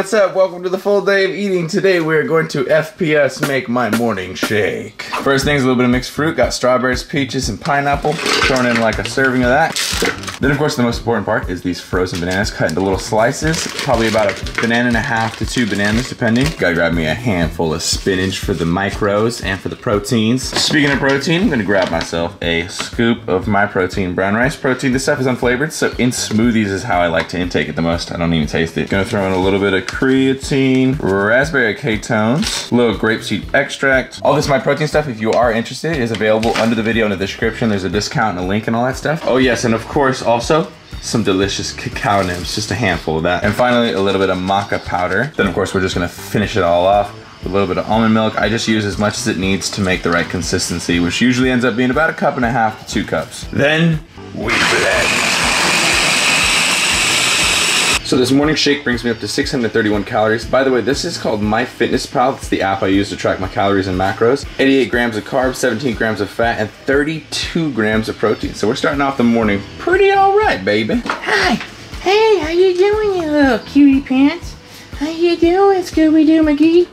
what's up? Welcome to the full day of eating. Today we're going to FPS make my morning shake. First thing is a little bit of mixed fruit. Got strawberries, peaches, and pineapple. Throwing in like a serving of that. Then of course the most important part is these frozen bananas cut into little slices. Probably about a banana and a half to 2 bananas depending. Gotta grab me a handful of spinach for the micros and for the proteins. Speaking of protein, I'm gonna grab myself a scoop of MyProtein brown rice protein. This stuff is unflavored, so in smoothies is how I like to intake it the most. I don't even taste it. Gonna throw in a little bit of creatine, raspberry ketones, a little grapeseed extract. All this MyProtein stuff, if you are interested, is available under the video in the description. There's a discount and a link and all that stuff. Oh yes, and of course, also, some delicious cacao nibs, just a handful of that. And finally, a little bit of maca powder. Then of course, we're just gonna finish it all off with a little bit of almond milk. I just use as much as it needs to make the right consistency, which usually ends up being about 1.5 cups to 2 cups. Then, we blend. So this morning shake brings me up to 631 calories. By the way, this is called MyFitnessPal. It's the app I use to track my calories and macros. 88 grams of carbs, 17 grams of fat, and 32 grams of protein. So we're starting off the morning pretty all right, baby. Hi. Hey, how you doing, you little cutie pants? How you doing, Scooby-Doo McGee?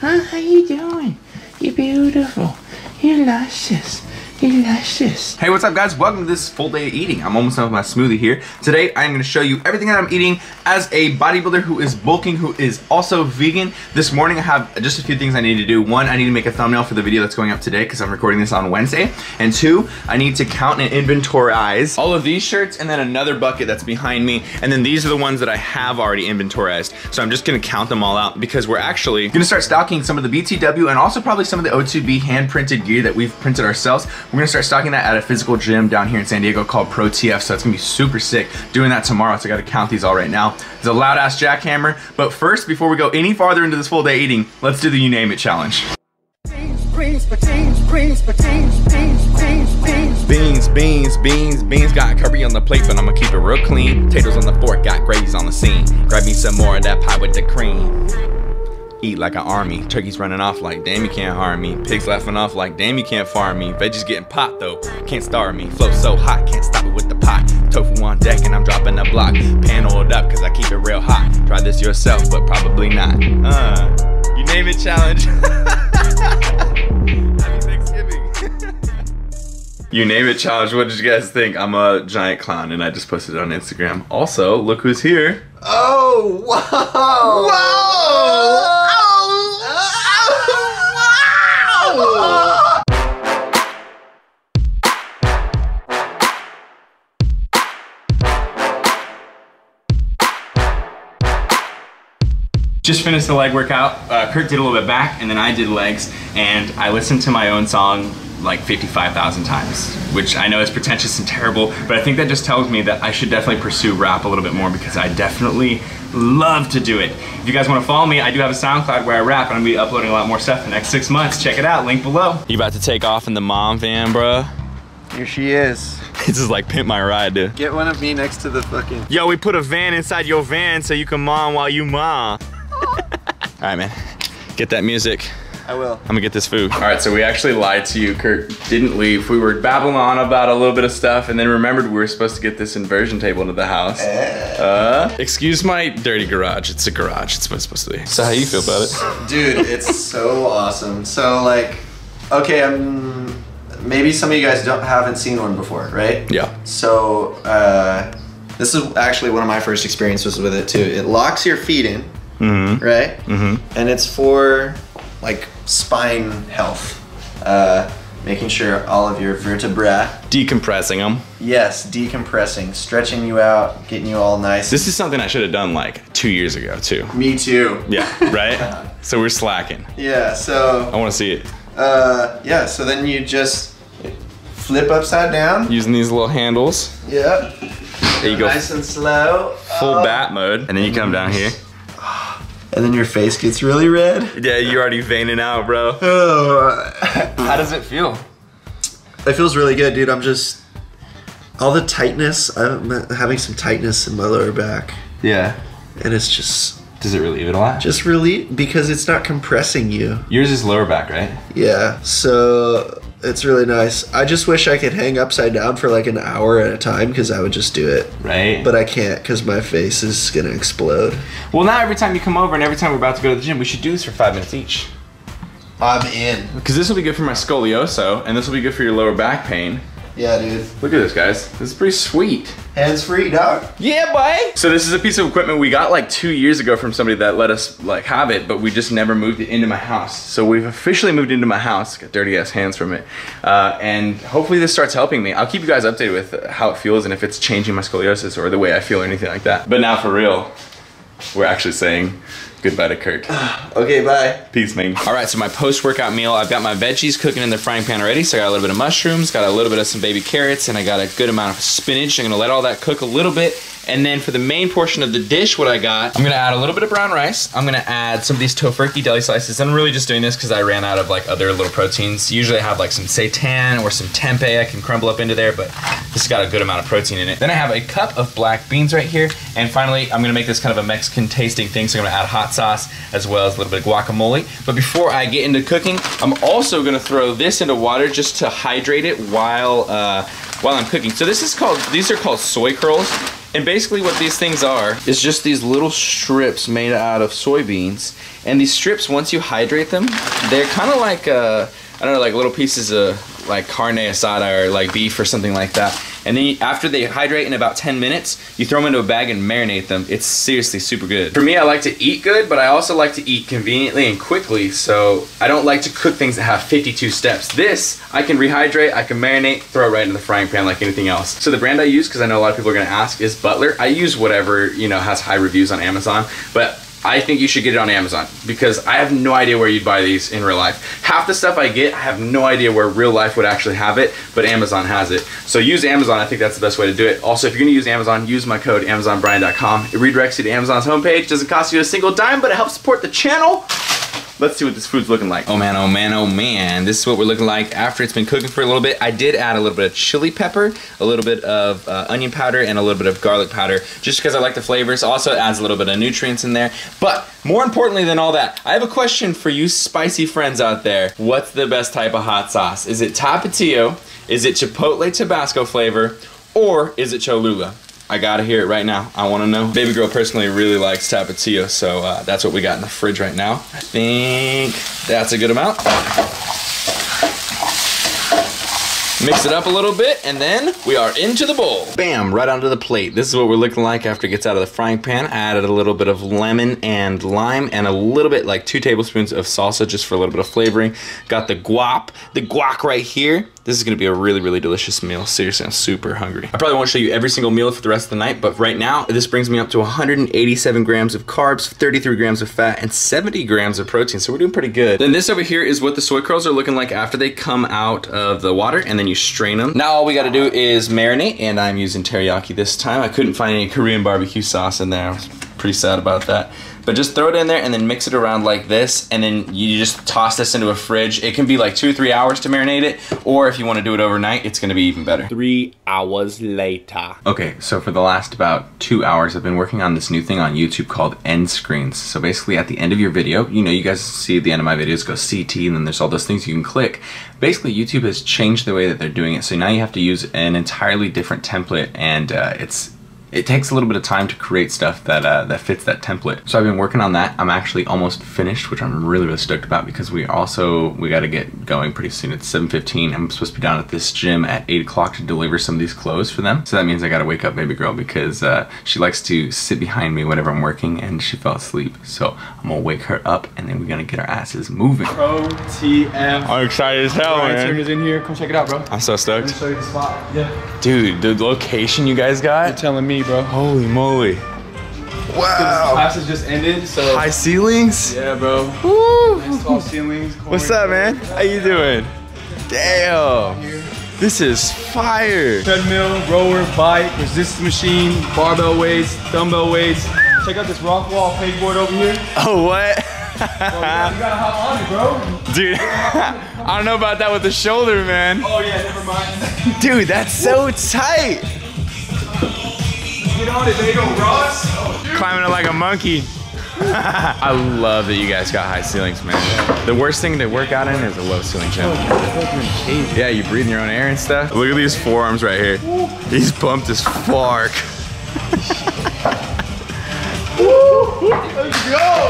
Huh? How you doing? You're beautiful. You're luscious. Delicious. Hey, what's up guys? Welcome to this full day of eating. I'm almost done with my smoothie here. Today, I'm gonna show you everything that I'm eating as a bodybuilder who is bulking, who is also vegan. This morning, I have just a few things I need to do. One, I need to make a thumbnail for the video that's going up today because I'm recording this on Wednesday. And two, I need to count and inventorize all of these shirts and then another bucket that's behind me. And then these are the ones that I have already inventorized. So I'm just gonna count them all out because we're actually gonna start stocking some of the BTW and also probably some of the O2B hand-printed gear that we've printed ourselves. We're gonna start stocking that at a physical gym down here in San Diego called Pro TF, so it's gonna be super sick doing that tomorrow, so I gotta count these all right now. It's a loud ass jackhammer, but first, before we go any farther into this full day eating, let's do the You Name It challenge. Beans, got curry on the plate, but I'ma keep it real clean. Potatoes on the fork, got gravies on the scene. Grab me some more of that pie with the cream. Eat like an army. Turkey's running off like damn you can't harm me. Pigs laughing off like damn you can't farm me. Veggies getting popped though, can't starve me. Flow so hot, can't stop it with the pot. Tofu on deck and I'm dropping the block. Pan oiled up cause I keep it real hot. Try this yourself but probably not. You name it challenge. You name it challenge, what did you guys think? I'm a giant clown and I just posted it on Instagram. Also, look who's here. Oh, whoa! Whoa! Oh, wow! Just finished the leg workout. Kurt did a little bit back and then I did legs and I listened to my own song like 55,000 times, which I know is pretentious and terrible, but I think that just tells me that I should definitely pursue rap a little bit more because I definitely love to do it. If you guys want to follow me, I do have a SoundCloud where I rap and I'm going to be uploading a lot more stuff in the next 6 months. Check it out, link below. You about to take off in the mom van, bruh? Here she is. This is like Pimp My Ride, dude. Get one of me next to the fucking... Yo, we put a van inside your van so you can mom while you mom. Alright, man. Get that music. I will. I'm gonna get this food. All right, so we actually lied to you. Kurt didn't leave. We were babbling on about a little bit of stuff and then remembered we were supposed to get this inversion table into the house. Excuse my dirty garage. It's a garage. It's what it's supposed to be. So how you feel about it? Dude, it's so awesome. So like, okay, maybe some of you guys haven't seen one before, right? Yeah. So this is actually one of my first experiences with it too. It locks your feet in, right? And it's for like spine health, making sure all of your vertebrae. Decompressing them. Yes, decompressing, stretching you out, getting you all nice. This is something I should have done like 2 years ago too. Me too. Yeah, right? So we're slacking. Yeah, so. I wanna see it. Yeah, so then you just flip upside down. Using these little handles. Yep. There you go. Nice and slow. Full bat mode, and then you come down here. And then your face gets really red. Yeah, you're already veining out, bro. How does it feel? It feels really good, dude. I'm just, all the tightness, I'm having some tightness in my lower back. Yeah. And it's just. Does it relieve it a lot? Just relieve, because it's not compressing you. Yours is lower back, right? Yeah, so It's really nice. I just wish I could hang upside down for like an hour at a time because I would just do it. Right. But I can't because my face is going to explode. Well, now every time you come over and every time we're about to go to the gym, we should do this for 5 minutes each. I'm in. Because this will be good for my scoliosis and this will be good for your lower back pain. Yeah, dude. Look at this, guys. This is pretty sweet. Hands free, dog. Yeah, boy. So this is a piece of equipment we got like 2 years ago from somebody that let us like have it, but we just never moved it into my house. So we've officially moved into my house. Got dirty ass hands from it. And hopefully this starts helping me. I'll keep you guys updated with how it feels and if it's changing my scoliosis or the way I feel or anything like that. But now for real, we're actually saying goodbye to Kurt. Okay, bye. Peace, man. All right, so my post-workout meal, I've got my veggies cooking in the frying pan already, so I got a little bit of mushrooms, got a little bit of some baby carrots, and I got a good amount of spinach. I'm gonna let all that cook a little bit, and then for the main portion of the dish, what I got, I'm gonna add a little bit of brown rice. I'm gonna add some of these tofurkey deli slices. I'm really just doing this because I ran out of like other little proteins. Usually I have like some seitan or some tempeh I can crumble up into there, but this has got a good amount of protein in it. Then I have a cup of black beans right here, and finally, I'm gonna make this kind of a Mexican tasting thing, so I'm gonna add hot sauce as well as a little bit of guacamole. But before I get into cooking, I'm also gonna throw this into water just to hydrate it while I'm cooking. So this is called, these are called soy curls. And basically what these things are is just these little strips made out of soybeans. And these strips, once you hydrate them, they're kind of like, I don't know, like little pieces of like carne asada or like beef or something like that. And then you, after they hydrate in about 10 minutes, you throw them into a bag and marinate them. It's seriously super good. For me, I like to eat good, but I also like to eat conveniently and quickly, so I don't like to cook things that have 52 steps. This, I can rehydrate, I can marinate, throw it right in the frying pan like anything else. So the brand I use, because I know a lot of people are gonna ask, is Butler. I use whatever, you know, has high reviews on Amazon, but I think you should get it on Amazon because I have no idea where you'd buy these in real life. Half the stuff I get, I have no idea where real life would actually have it, but Amazon has it. So use Amazon, I think that's the best way to do it. Also, if you're gonna use Amazon, use my code AmazonBrian.com. It redirects you to Amazon's homepage. Doesn't cost you a single dime, but it helps support the channel. Let's see what this food's looking like. Oh man, oh man, oh man. This is what we're looking like after it's been cooking for a little bit. I did add a little bit of chili pepper, a little bit of onion powder, and a little bit of garlic powder, just because I like the flavors. Also, it adds a little bit of nutrients in there. But more importantly than all that, I have a question for you spicy friends out there. What's the best type of hot sauce? Is it Tapatio? Is it Chipotle Tabasco flavor? Or is it Cholula? I gotta hear it right now. I wanna know. Baby girl personally really likes Tapatio, so that's what we got in the fridge right now. I think that's a good amount. Mix it up a little bit, and then we are into the bowl. Bam, right onto the plate. This is what we're looking like after it gets out of the frying pan. I added a little bit of lemon and lime and a little bit, like 2 tablespoons of salsa just for a little bit of flavoring. Got the guac right here. This is gonna be a really, really delicious meal. Seriously, I'm super hungry. I probably won't show you every single meal for the rest of the night, but right now, this brings me up to 187 grams of carbs, 33 grams of fat, and 70 grams of protein, so we're doing pretty good. Then this over here is what the soy curls are looking like after they come out of the water, and then you strain them. Now all we gotta do is marinate, and I'm using teriyaki this time. I couldn't find any Korean barbecue sauce in there. I was pretty sad about that. But just throw it in there and then mix it around like this, and then you just toss this into a fridge. It can be like 2 or 3 hours to marinate it, or if you want to do it overnight, it's going to be even better. 3 hours later. Okay, so for the last about 2 hours, I've been working on this new thing on YouTube called end screens. So basically at the end of your video, you know, you guys see at the end of my videos go CT, and then there's all those things you can click. Basically, YouTube has changed the way that they're doing it, so now you have to use an entirely different template, and it takes a little bit of time to create stuff that that fits that template. So I've been working on that. I'm actually almost finished, which I'm really, really stoked about because we gotta get going pretty soon. It's 7:15. I'm supposed to be down at this gym at 8 o'clock to deliver some of these clothes for them. So that means I gotta wake up baby girl because she likes to sit behind me whenever I'm working and she fell asleep. So I'm gonna wake her up and then we're gonna get our asses moving. Pro TF. I'm excited as hell, man. Turner's in here. Come check it out, bro. I'm so stoked. Let me show you the spot. Yeah. Dude, the location you guys got. You're telling me, bro. Holy moly. Wow. Classes just ended, so. High ceilings? Yeah, bro. Woo. Nice tall ceilings. What's up, man? How you doing? Damn. This is fire. Treadmill, rower, bike, resistance machine, barbell weights, dumbbell weights. Check out this rock wall pegboard over here. Oh, what? Bro, you gotta hop on it, bro. Dude, I don't know about that with the shoulder, man. Oh, yeah, never mind. Dude, that's so tight. Get on it, they go, Ross. Climbing it like a monkey. I love that you guys got high ceilings, man. The worst thing to work out in is a low ceiling gym. Yeah, you breathe in your own air and stuff. Look at these forearms right here. He's bumped as fuck. Let's go!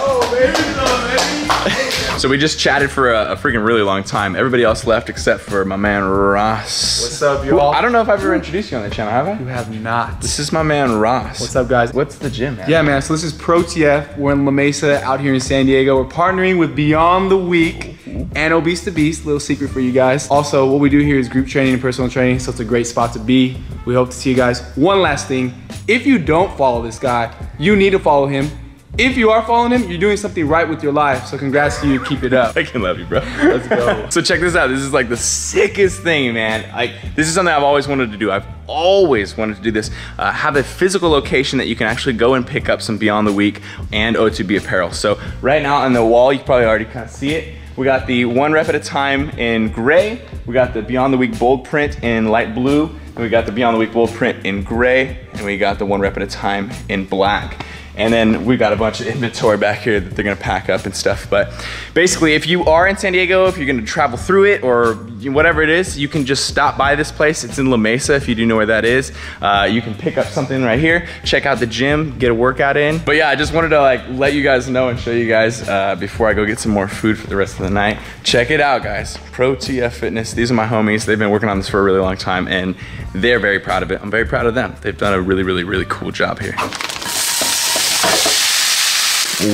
Oh, baby. Oh, baby. So we just chatted for a freaking really long time. Everybody else left except for my man Ross. What's up, y'all? I don't know if I've ever introduced you on the channel, have I? You have not. This is my man Ross. What's up, guys? What's the gym, man? Yeah, man, so this is Pro TF. We're in La Mesa out here in San Diego. We're partnering with Beyond the Week and Obese to Beast, little secret for you guys. Also, what we do here is group training and personal training, so it's a great spot to be. We hope to see you guys. One last thing, if you don't follow this guy, you need to follow him. If you are following him, you're doing something right with your life, so congrats to you, keep it up. I can love you, bro. Let's go. So check this out, this is like the sickest thing, man. Like, this is something I've always wanted to do. I've always wanted to do this. Have a physical location that you can actually go and pick up some Beyond the Week and O2B apparel. So right now on the wall, you probably already kind of see it. We got the one rep at a time in gray. We got the Beyond the Week bold print in light blue. And we got the Beyond the Week bold print in gray. And we got the one rep at a time in black. And then we got a bunch of inventory back here that they're gonna pack up and stuff. But basically, if you are in San Diego, if you're gonna travel through it or whatever it is, you can just stop by this place. It's in La Mesa, if you do know where that is. You can pick up something right here, check out the gym, get a workout in. But yeah, I just wanted to like let you guys know and show you guys before I go get some more food for the rest of the night. Check it out, guys. Pro TF Fitness, these are my homies. They've been working on this for a really long time and they're very proud of it. I'm very proud of them. They've done a really, really, really cool job here.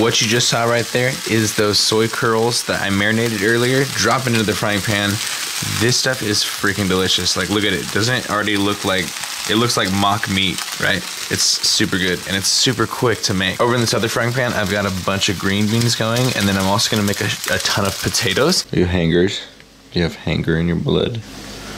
What you just saw right there is those soy curls that I marinated earlier, drop into the frying pan. This stuff is freaking delicious. Like, look at it. Doesn't it already look like, it looks like mock meat, right? It's super good and it's super quick to make. Over in this other frying pan, I've got a bunch of green beans going and then I'm also gonna make a ton of potatoes. Are you hangers? Do you have hanger in your blood?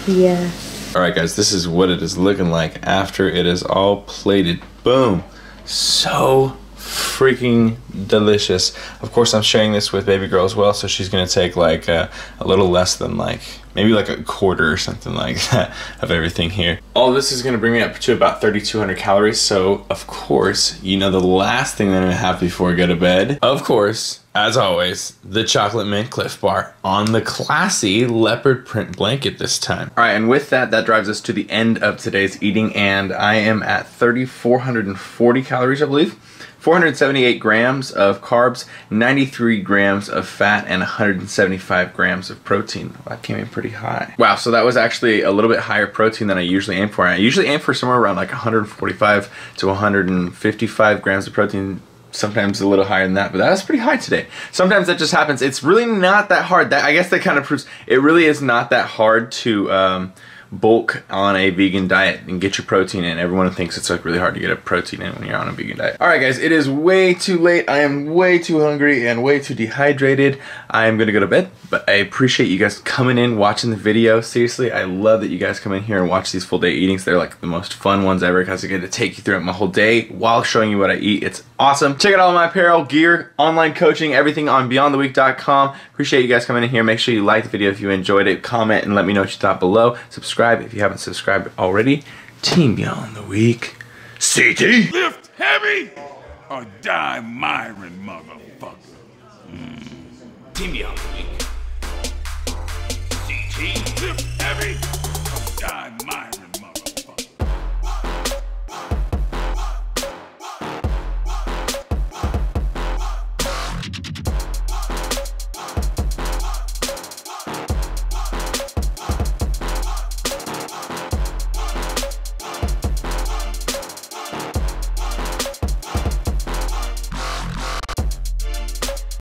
Yeah. All right, guys, this is what it is looking like after it is all plated. Boom. So freaking delicious. Of course, I'm sharing this with baby girl as well, so she's gonna take like a little less than like, maybe like a quarter or something like that of everything here. All this is gonna bring me up to about 3,200 calories, so of course, you know the last thing that I'm gonna have before I go to bed. Of course, as always, the chocolate mint Cliff Bar on the classy leopard print blanket this time. All right, and with that, that drives us to the end of today's eating, and I am at 3,440 calories, I believe. 478 grams of carbs, 93 grams of fat, and 175 grams of protein. Well, that came in pretty high. Wow, so that was actually a little bit higher protein than I usually aim for. I usually aim for somewhere around like 145 to 155 grams of protein, sometimes a little higher than that, but that was pretty high today. Sometimes that just happens. It's really not that hard. That, I guess that kind of proves, it really is not that hard to bulk on a vegan diet and get your protein in. Everyone thinks it's like really hard to get a protein in when you're on a vegan diet. All right, guys, it is way too late. I am way too hungry and way too dehydrated. I am gonna go to bed, but I appreciate you guys coming in, watching the video. Seriously, I love that you guys come in here and watch these full day eatings. They're like the most fun ones ever because I get to take you through my whole day while showing you what I eat. It's awesome. Check out all my apparel, gear, online coaching, everything on BeyondTheWeak.com. Appreciate you guys coming in here. Make sure you like the video if you enjoyed it. Comment and let me know what you thought below. Subscribe if you haven't subscribed already. Team Beyond the Week. CT. Lift heavy or die Myron, motherfucker. Team Beyond the Week. CT. Lift heavy or die Myron.